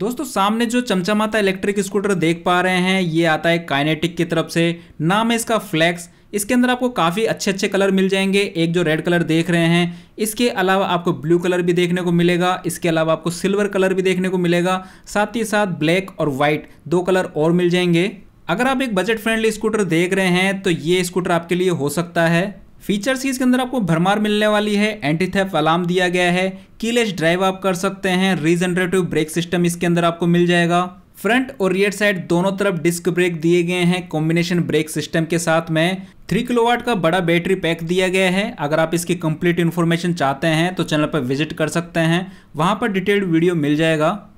दोस्तों सामने जो चमचमाता इलेक्ट्रिक स्कूटर देख पा रहे हैं ये आता है काइनेटिक की तरफ से, नाम है इसका फ्लैक्स। इसके अंदर आपको काफ़ी अच्छे अच्छे कलर मिल जाएंगे, एक जो रेड कलर देख रहे हैं, इसके अलावा आपको ब्लू कलर भी देखने को मिलेगा, इसके अलावा आपको सिल्वर कलर भी देखने को मिलेगा, साथ ही साथ ब्लैक और वाइट दो कलर और मिल जाएंगे। अगर आप एक बजट फ्रेंडली स्कूटर देख रहे हैं तो ये स्कूटर आपके लिए हो सकता है। फीचर्स की इसके अंदर आपको भरमार मिलने वाली है, एंटी थेफ्ट अलार्म दिया गया है, कीलेस ड्राइव आप कर सकते हैं, रीजनरेटिव ब्रेक सिस्टम इसके अंदर आपको मिल जाएगा, फ्रंट और रियर साइड दोनों तरफ डिस्क ब्रेक दिए गए हैं कॉम्बिनेशन ब्रेक सिस्टम के साथ में, 3 किलोवाट का बड़ा बैटरी पैक दिया गया है। अगर आप इसकी कंप्लीट इन्फॉर्मेशन चाहते हैं तो चैनल पर विजिट कर सकते हैं, वहाँ पर डिटेल्ड वीडियो मिल जाएगा।